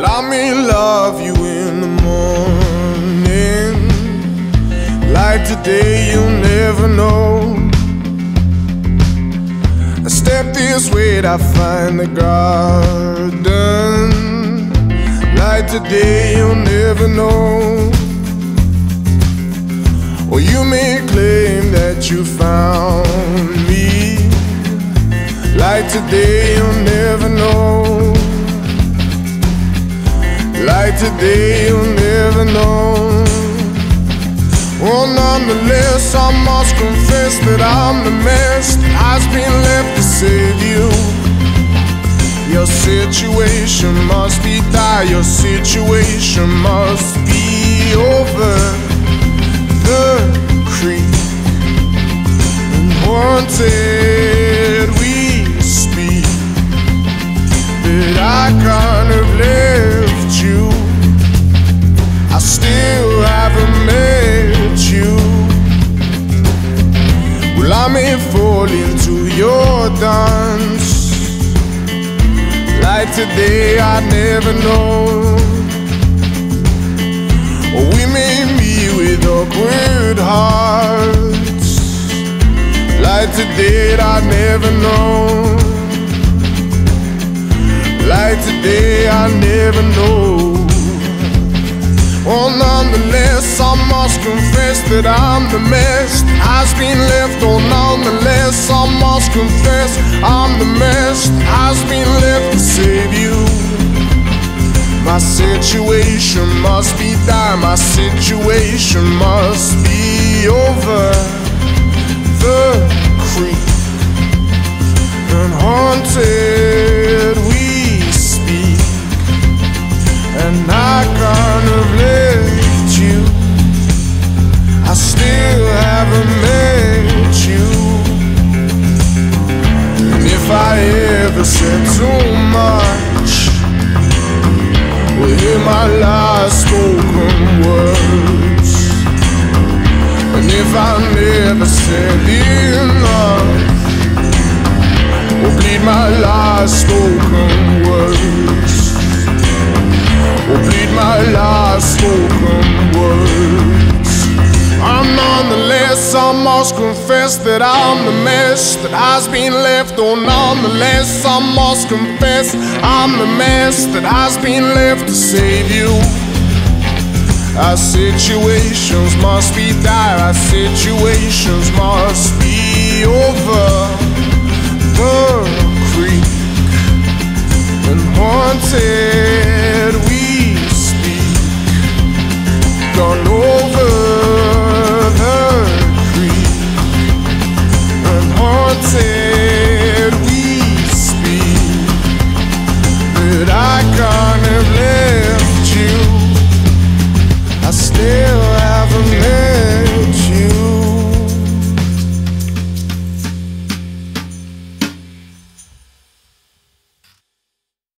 Let me love you in the morning, like today you'll never know. I step this way, I find the garden, like today you'll never know. Well, you may claim that you found me, like today you'll never know. Like today you'll never know. Oh, nonetheless, I must confess that I'm the mess that has been left to save you. Your situation must be dire, your situation must be over the creek. And wanted we speak, but I kind of left you. I still haven't met you. Well, I may fall into your dance, like today I never know. Or we may meet with awkward hearts, like today I never know. Like today I never know. Oh, nonetheless, I must confess that I'm the mess that has been left. Oh, nonetheless, I must confess I'm the mess that has been left to save you. My situation must be dire, my situation must be over the creek. And haunted we speak, and I kind of left you. I still haven't met you. And if I ever said too much, well, hear my last spoken words. And if I never said enough, well, bleed my last spoken words. Will bleed my last spoken words. I'm nonetheless, I must confess that I'm the mess that has been left. Oh, nonetheless, I must confess I'm the mess that has been left to save you. Our situations must be dire, our situations must be over.